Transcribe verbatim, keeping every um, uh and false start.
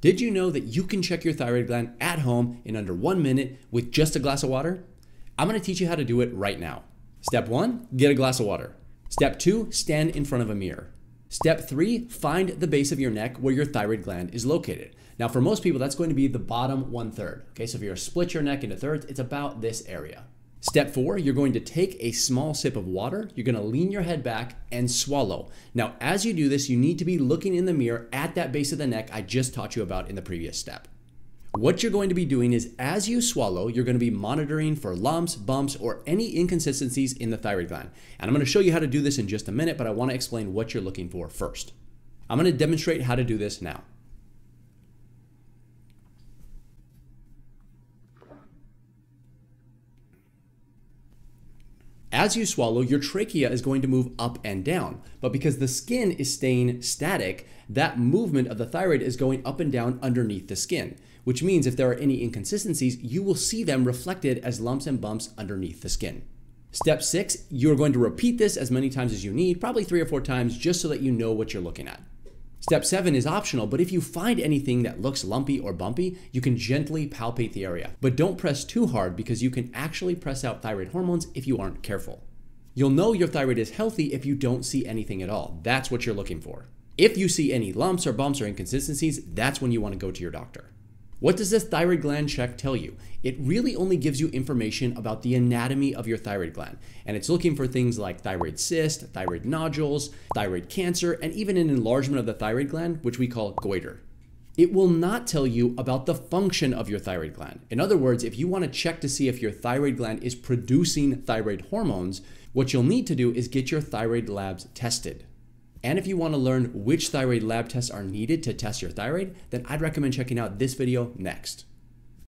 Did you know that you can check your thyroid gland at home in under one minute with just a glass of water? I'm gonna teach you how to do it right now. Step one, get a glass of water. Step two, stand in front of a mirror. Step three, find the base of your neck where your thyroid gland is located. Now for most people, that's going to be the bottom one third. Okay, so if you're split your neck into thirds, it's about this area. Step four, you're going to take a small sip of water. You're gonna lean your head back and swallow. Now, as you do this, you need to be looking in the mirror at that base of the neck I just taught you about in the previous step. What you're going to be doing is as you swallow, you're gonna be monitoring for lumps, bumps, or any inconsistencies in the thyroid gland. And I'm gonna show you how to do this in just a minute, but I wanna explain what you're looking for first. I'm gonna demonstrate how to do this now. As you swallow, your trachea is going to move up and down, but because the skin is staying static, that movement of the thyroid is going up and down underneath the skin, which means if there are any inconsistencies, you will see them reflected as lumps and bumps underneath the skin. Step six, you're going to repeat this as many times as you need, probably three or four times, just so that you know what you're looking at. Step seven is optional, but if you find anything that looks lumpy or bumpy, you can gently palpate the area. But don't press too hard because you can actually press out thyroid hormones if you aren't careful. You'll know your thyroid is healthy if you don't see anything at all. That's what you're looking for. If you see any lumps or bumps or inconsistencies, that's when you want to go to your doctor. What does this thyroid gland check tell you? It really only gives you information about the anatomy of your thyroid gland. And it's looking for things like thyroid cyst, thyroid nodules, thyroid cancer, and even an enlargement of the thyroid gland, which we call goiter. It will not tell you about the function of your thyroid gland. In other words, if you want to check to see if your thyroid gland is producing thyroid hormones, what you'll need to do is get your thyroid labs tested. And if you want to learn which thyroid lab tests are needed to test your thyroid, then I'd recommend checking out this video next.